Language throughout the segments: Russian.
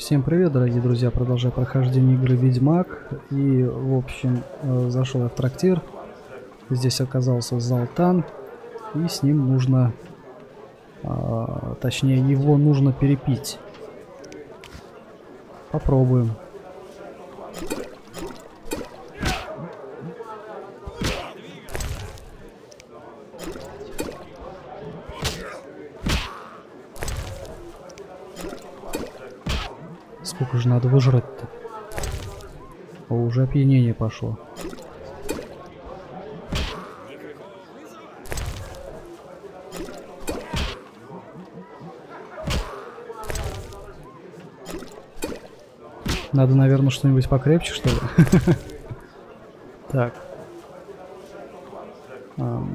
Всем привет, дорогие друзья, продолжаю прохождение игры Ведьмак. И, в общем, зашел я в трактир. Здесь оказался Золтан. И с ним нужно... Точнее, его нужно перепить. Попробуем. Сколько же надо выжрать-то? О, уже опьянение пошло. Надо, наверное, что-нибудь покрепче, что ли? Так. Ну,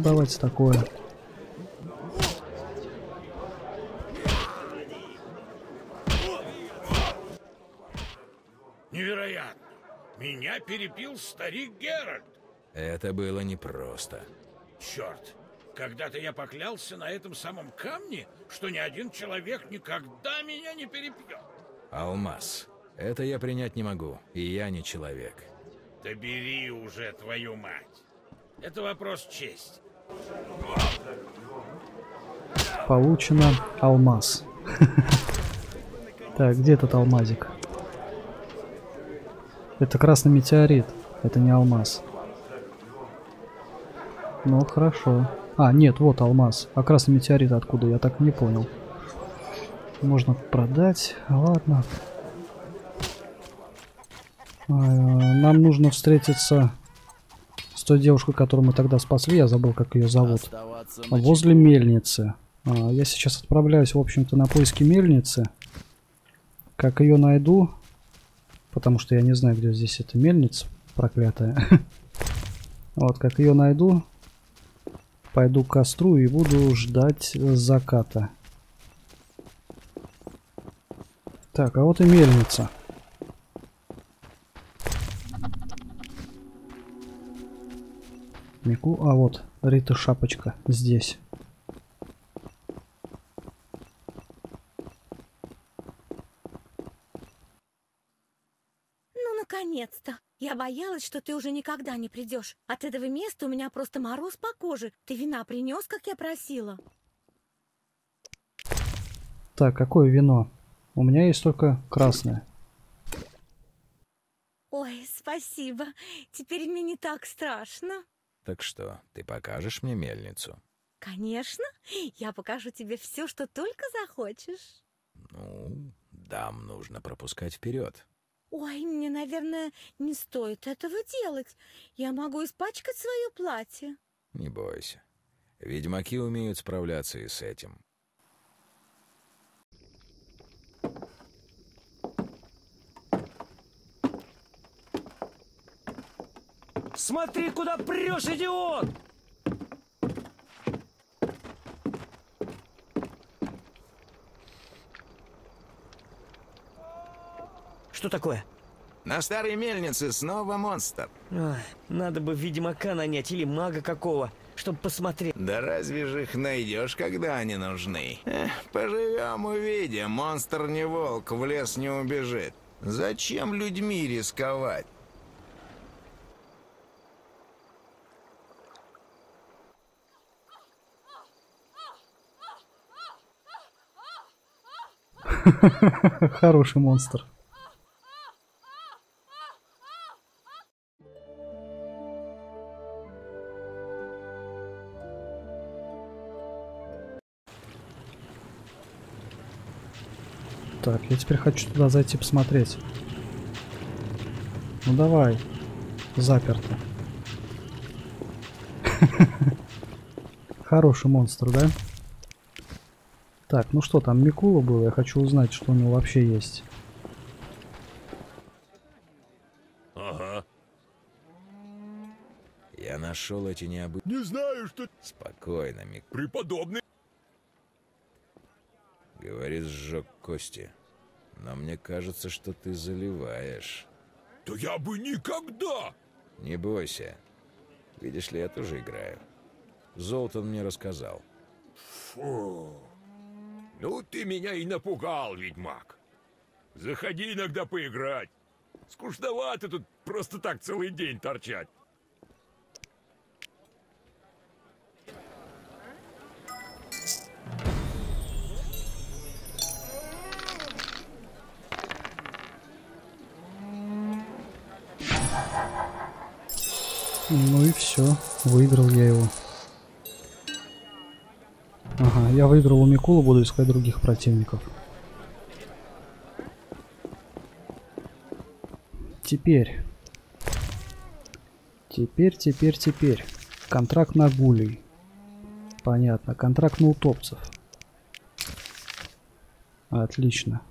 давайте такое. Невероятно! Меня перепил старик Геральт! Это было непросто. Черт! Когда-то я поклялся на этом самом камне, что ни один человек никогда меня не перепьет. Алмаз. Это я принять не могу, и я не человек. Да бери уже, твою мать. Это вопрос чести. Получено алмаз. Так, где этот алмазик? Это красный метеорит. Это не алмаз. Ну, хорошо. А, нет, вот алмаз. А красный метеорит откуда? Я так и не понял. Можно продать. Ладно. Нам нужно встретиться с той девушкой, которую мы тогда спасли. Я забыл, как ее зовут. Возле мельницы. Я сейчас отправляюсь, в общем-то, на поиски мельницы. Как ее найду? Потому что я не знаю, где здесь эта мельница проклятая. Вот, как ее найду... Пойду к костру и буду ждать заката. Так, а вот и мельница. А вот Рита Шапочка здесь. Ну, наконец-то. Я боялась, что ты уже никогда не придешь. От этого места у меня просто мороз по коже. Ты вина принес, как я просила? Так, какое вино? У меня есть только красное. Ой, спасибо. Теперь мне не так страшно. Так что, ты покажешь мне мельницу? Конечно. Я покажу тебе все, что только захочешь. Ну, дам нужно пропускать вперед. Ой, мне, наверное, не стоит этого делать. Я могу испачкать свое платье. Не бойся. Ведьмаки умеют справляться и с этим. Смотри, куда прешь, идиот! Что такое? На старой мельнице снова монстр. Ой, надо бы ведьмака нанять или мага какого, чтобы посмотреть. Да разве же их найдешь, когда они нужны? Эх, поживем, увидим. Монстр не волк, в лес не убежит. Зачем людьми рисковать? Хороший монстр. Так, я теперь хочу туда зайти посмотреть. Ну давай. Заперто. Хороший монстр, да? Так, ну что там, Микула был? Я хочу узнать, что у него вообще есть. Ага. Я нашел эти необычные... Не знаю, что... Спокойно, Мик. Преподобный... Говорит, сжег кости. Но мне кажется, что ты заливаешь. Да я бы никогда! Не бойся. Видишь ли, я тоже играю. Золтан мне рассказал. Фу. Ну ты меня и напугал, ведьмак. Заходи иногда поиграть. Скучновато тут просто так целый день торчать. Ну и все, выиграл я его. Ага, я выиграл у Микулы, буду искать других противников. Теперь. Контракт на гулей. Понятно, контракт на утопцев. Отлично.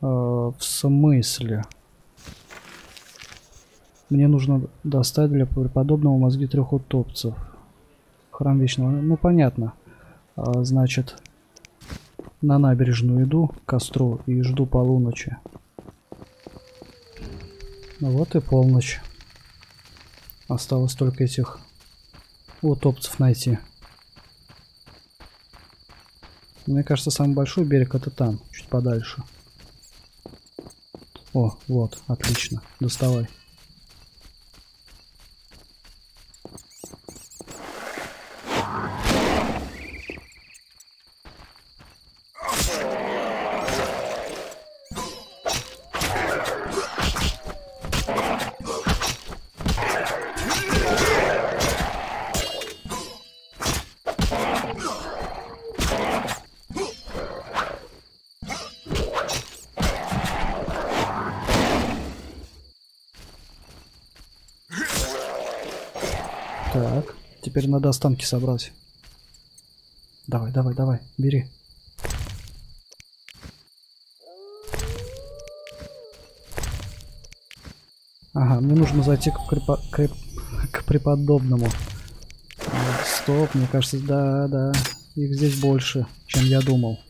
В смысле? Мне нужно достать для преподобного мозги 3 утопцев. Храм Вечного. Ну, понятно. Значит, на набережную иду к костру и жду полуночи. Вот и полночь. Осталось только этих утопцев найти. Мне кажется, самый большой берег это там, чуть подальше. О, вот, отлично. Доставай. Так, теперь надо останки собрать. Давай, давай, давай, бери. Ага, мне нужно зайти к преподобному. Стоп, мне кажется, да. Их здесь больше, чем я думал.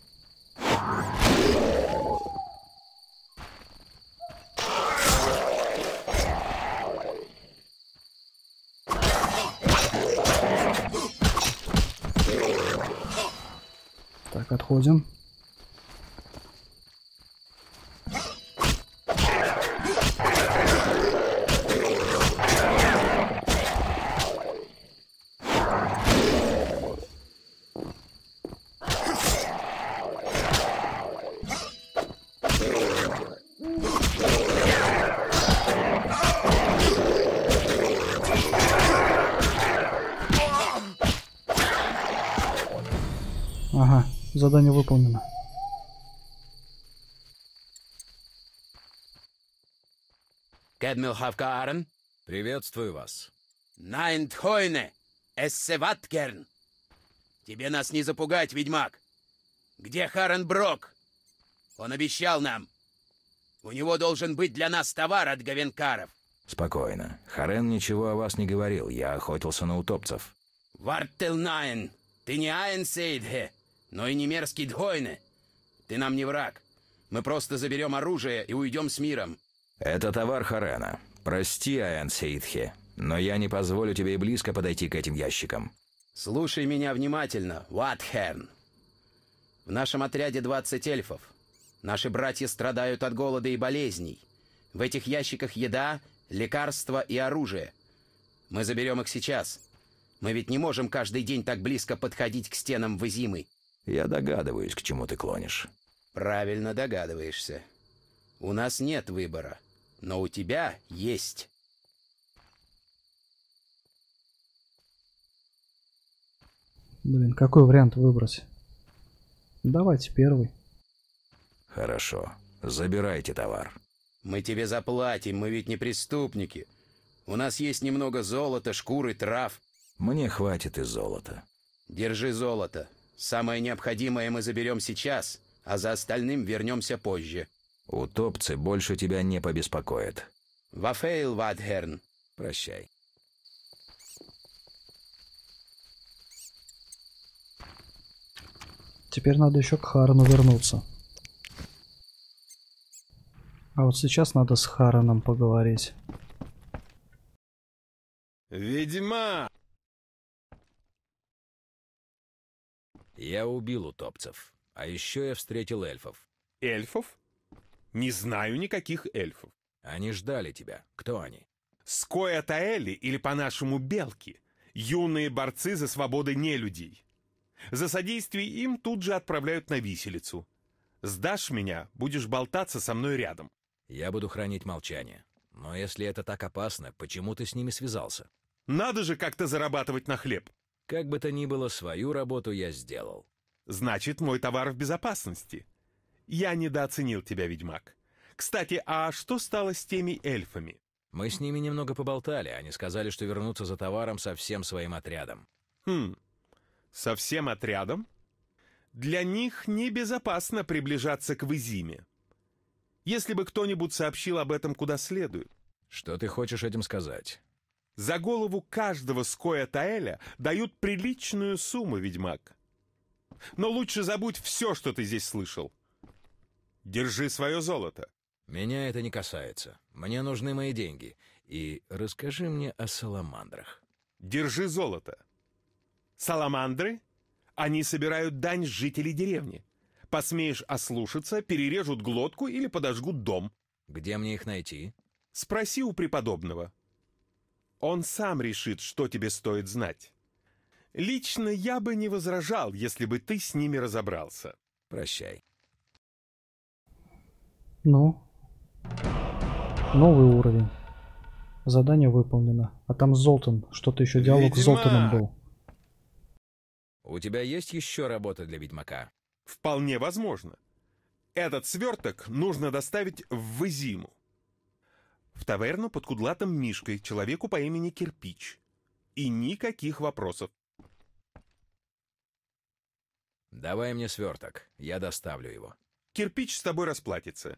Отходим. Ага. Задание выполнено. Приветствую вас. Тебе нас не запугать, ведьмак. Где Харен Брогг? Он обещал нам. У него должен быть для нас товар от Гавенкаров. Спокойно. Харен ничего о вас не говорил. Я охотился на утопцев. Ты не Аэн Сейдхи. Но и не мерзкий двойны. Ты нам не враг. Мы просто заберем оружие и уйдем с миром. Это товар Харена. Прости, Аэн Сейдхи, но я не позволю тебе и близко подойти к этим ящикам. Слушай меня внимательно, Ватхерн. В нашем отряде 20 эльфов. Наши братья страдают от голода и болезней. В этих ящиках еда, лекарства и оружие. Мы заберем их сейчас. Мы ведь не можем каждый день так близко подходить к стенам Визимы. Я догадываюсь, к чему ты клонишь. Правильно догадываешься. У нас нет выбора, но у тебя есть. Блин, какой вариант выбрать? Давайте первый. Хорошо, забирайте товар. Мы тебе заплатим, мы ведь не преступники. У нас есть немного золота, шкуры, трав. Мне хватит и золота. Держи золото. Самое необходимое мы заберем сейчас, а за остальным вернемся позже. Утопцы больше тебя не побеспокоят. Вафейл, Ватхерн. Прощай. Теперь надо еще к Харену вернуться. А вот сейчас надо с Хареном поговорить. Ведьма! Я убил утопцев. А еще я встретил эльфов. Эльфов? Не знаю никаких эльфов. Они ждали тебя. Кто они? Скоя'таэли, или по-нашему белки. Юные борцы за свободы нелюдей. За содействие им тут же отправляют на виселицу. Сдашь меня, будешь болтаться со мной рядом. Я буду хранить молчание. Но если это так опасно, почему ты с ними связался? Надо же как-то зарабатывать на хлеб. Как бы то ни было, свою работу я сделал. Значит, мой товар в безопасности. Я недооценил тебя, ведьмак. Кстати, а что стало с теми эльфами? Мы с ними немного поболтали. Они сказали, что вернутся за товаром со всем своим отрядом. Со всем отрядом? Для них небезопасно приближаться к Визиме. Если бы кто-нибудь сообщил об этом куда следует. Что ты хочешь этим сказать? За голову каждого Скоя'таэля дают приличную сумму, ведьмак. Но лучше забудь все, что ты здесь слышал. Держи свое золото. Меня это не касается. Мне нужны мои деньги. И расскажи мне о саламандрах. Держи золото. Саламандры? Они собирают дань с жителей деревни. Посмеешь ослушаться, перережут глотку или подожгут дом. Где мне их найти? Спроси у преподобного. Он сам решит, что тебе стоит знать. Лично я бы не возражал, если бы ты с ними разобрался. Прощай. Ну? Новый уровень. Задание выполнено. А там Золтан. Что-то еще диалог Ведьмак! С Золтаном был. У тебя есть еще работа для ведьмака? Вполне возможно. Этот сверток нужно доставить в Визиму. В таверну под кудлатым мишкой, человеку по имени Кирпич. И никаких вопросов. Давай мне сверток, я доставлю его. Кирпич с тобой расплатится.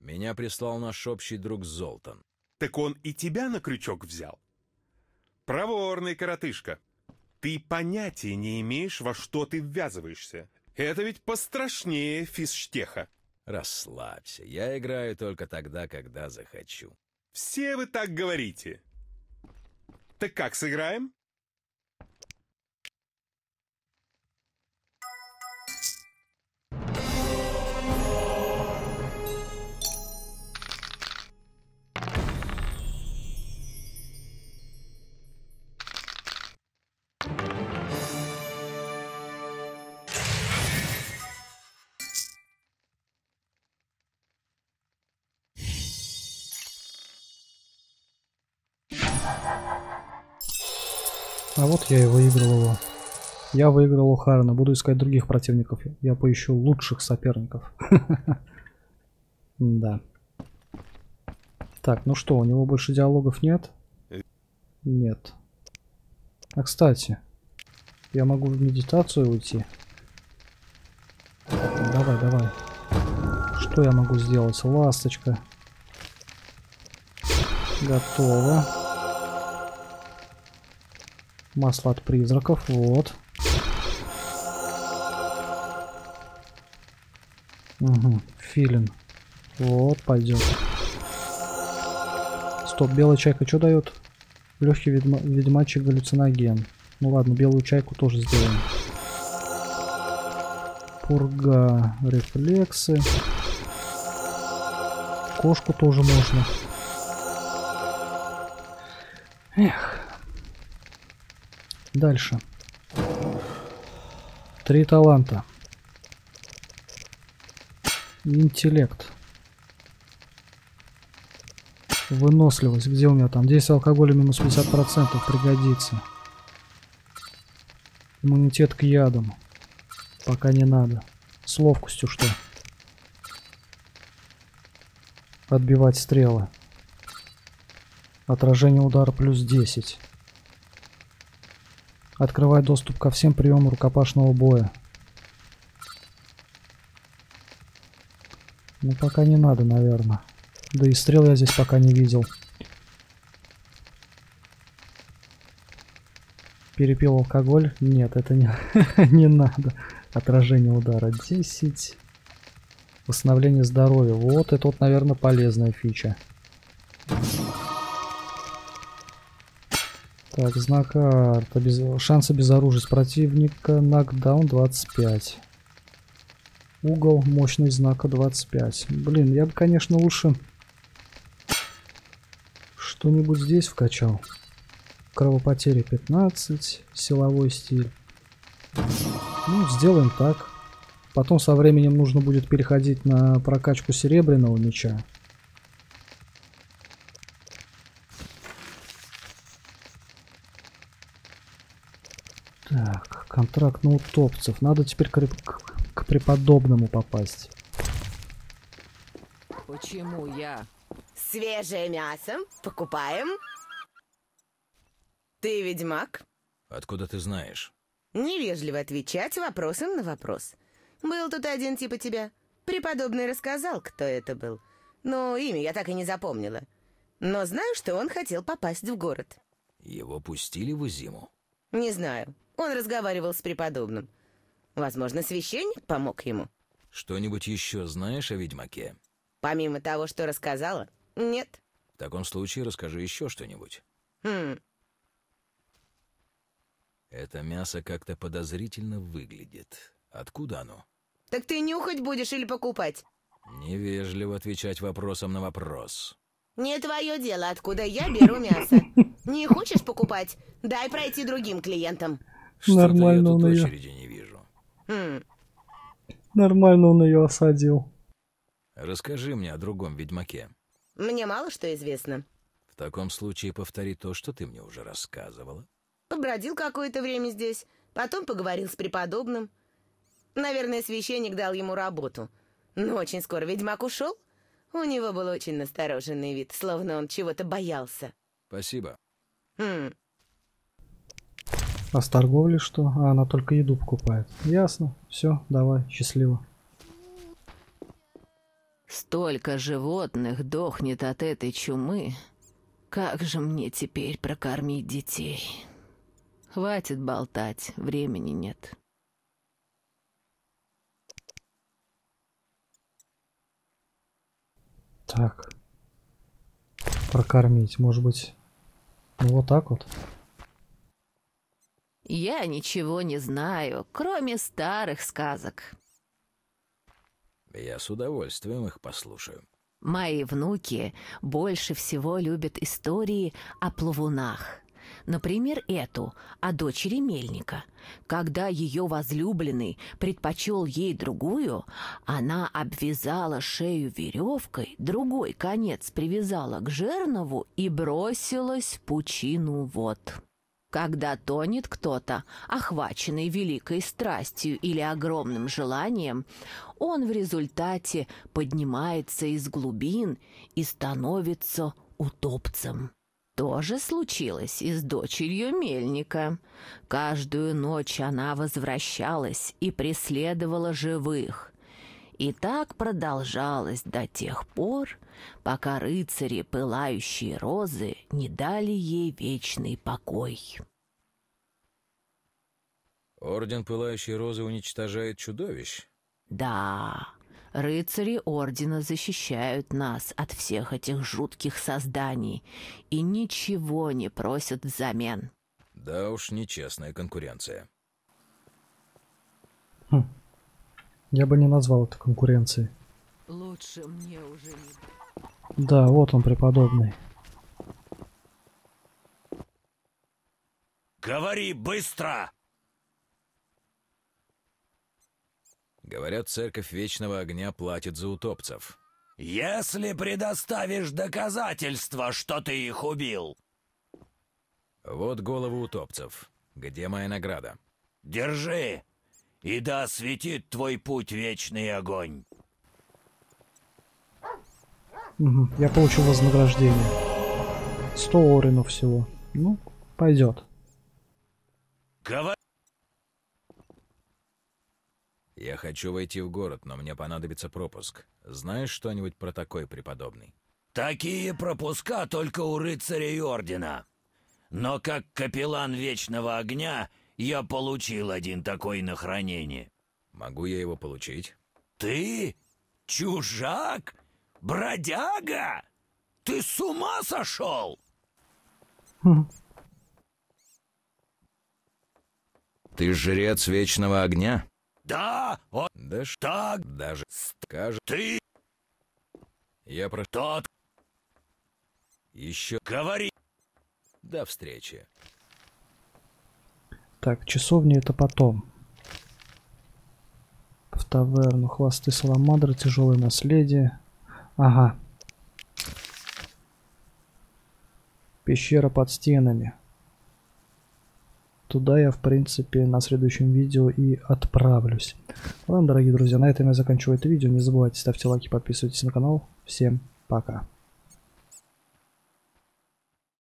Меня прислал наш общий друг Золтан. Так он и тебя на крючок взял? Проворный коротышка. Ты понятия не имеешь, во что ты ввязываешься. Это ведь пострашнее физштеха. Расслабься, я играю только тогда, когда захочу. Все вы так говорите. Так как, сыграем? А вот я и выиграл его. Я выиграл у Харена. Буду искать других противников. Я поищу лучших соперников. Да. Так, ну что, у него больше диалогов нет? Нет. А кстати, я могу в медитацию уйти. Давай, давай. Что я могу сделать? Ласточка. Готово. Масло от призраков, вот. Угу, филин. Вот, пойдет. Стоп, белая чайка что дает? Легкий ведьмачий галлюциноген. Ну ладно, белую чайку тоже сделаем. Пурга, рефлексы. Кошку тоже можно. Эх. Дальше. 3 таланта. Интеллект. Выносливость. Где у меня там? Действие алкоголя минус 50%. Пригодится. Иммунитет к ядам. Пока не надо. С ловкостью что? Отбивать стрелы. Отражение удара плюс 10. Открывает доступ ко всем приемам рукопашного боя. Ну, пока не надо, наверное. Да и стрел я здесь пока не видел. Перепил алкоголь? Нет, это не надо. Отражение удара 10. Восстановление здоровья. Вот это вот, наверное, полезная фича. Так, знак арта. Шансы без оружия с противника. Нокдаун 25. Угол мощный знака 25. Блин, я бы, конечно, лучше что-нибудь здесь вкачал. Кровопотери 15. Силовой стиль. Ну, сделаем так. Потом со временем нужно будет переходить на прокачку серебряного меча. Так, контракт на утопцев. Надо теперь к преподобному попасть. Почему я? Свежее мясо покупаем. Ты ведьмак? Откуда ты знаешь? Невежливо отвечать вопросом на вопрос. Был тут один типа тебя. Преподобный рассказал, кто это был. Но имя я так и не запомнила. Но знаю, что он хотел попасть в город. Его пустили в Визиму? Не знаю. Он разговаривал с преподобным. Возможно, священник помог ему. Что-нибудь еще знаешь о ведьмаке? Помимо того, что рассказала? Нет. В таком случае расскажи еще что-нибудь. Это мясо как-то подозрительно выглядит. Откуда оно? Так ты нюхать будешь или покупать? Невежливо отвечать вопросом на вопрос. Не твое дело, откуда я беру мясо. Не хочешь покупать? Дай пройти другим клиентам. Что-то я тут очереди не вижу. Нормально он ее осадил. Расскажи мне о другом ведьмаке. Мне мало что известно. В таком случае повтори то, что ты мне уже рассказывала. Побродил какое-то время здесь, потом поговорил с преподобным. Наверное, священник дал ему работу. Но очень скоро ведьмак ушел. У него был очень настороженный вид, словно он чего-то боялся. Спасибо. А с торговли что? А она только еду покупает. Ясно. Все, давай, счастливо. Столько животных дохнет от этой чумы. Как же мне теперь прокормить детей? Хватит болтать, времени нет. Так. Прокормить, может быть, ну, вот так вот. Я ничего не знаю, кроме старых сказок. Я с удовольствием их послушаю. Мои внуки больше всего любят истории о плавунах. Например, эту о дочери мельника. Когда ее возлюбленный предпочел ей другую, она обвязала шею веревкой, другой конец привязала к жернову и бросилась в пучину вод. Когда тонет кто-то, охваченный великой страстью или огромным желанием, он в результате поднимается из глубин и становится утопцем. То же случилось и с дочерью мельника. Каждую ночь она возвращалась и преследовала живых. И так продолжалось до тех пор, пока рыцари пылающие розы не дали ей вечный покой. Орден пылающие розы уничтожает чудовищ? Да. Рыцари Ордена защищают нас от всех этих жутких созданий и ничего не просят взамен. Да уж, нечестная конкуренция. Я бы не назвал это конкуренцией. Лучше мне уже не... Да, вот он, преподобный. Говори быстро! Говорят, церковь Вечного Огня платит за утопцев. Если предоставишь доказательства, что ты их убил. Вот головы утопцев. Где моя награда? Держи, и да осветит твой путь вечный огонь. Я получил вознаграждение. 100 оринов всего. Ну, пойдет. Говори. Я хочу войти в город, но мне понадобится пропуск. Знаешь что-нибудь про такой преподобный? Такие пропуска только у рыцарей ордена. Но как капеллан Вечного Огня я получил один такой на хранение. Могу я его получить? Ты? Чужак? Бродяга? Ты с ума сошел? Ты жрец Вечного Огня? Да, он даже так даже скажет. Ты. Я про тот. Еще говори. До встречи. Так, часовня это потом. В таверну хвосты Саламандра, тяжелое наследие. Ага. Пещера под стенами. Туда я, в принципе, на следующем видео и отправлюсь. Ладно, дорогие друзья, на этом я заканчиваю это видео. Не забывайте, ставьте лайки, подписывайтесь на канал. Всем пока.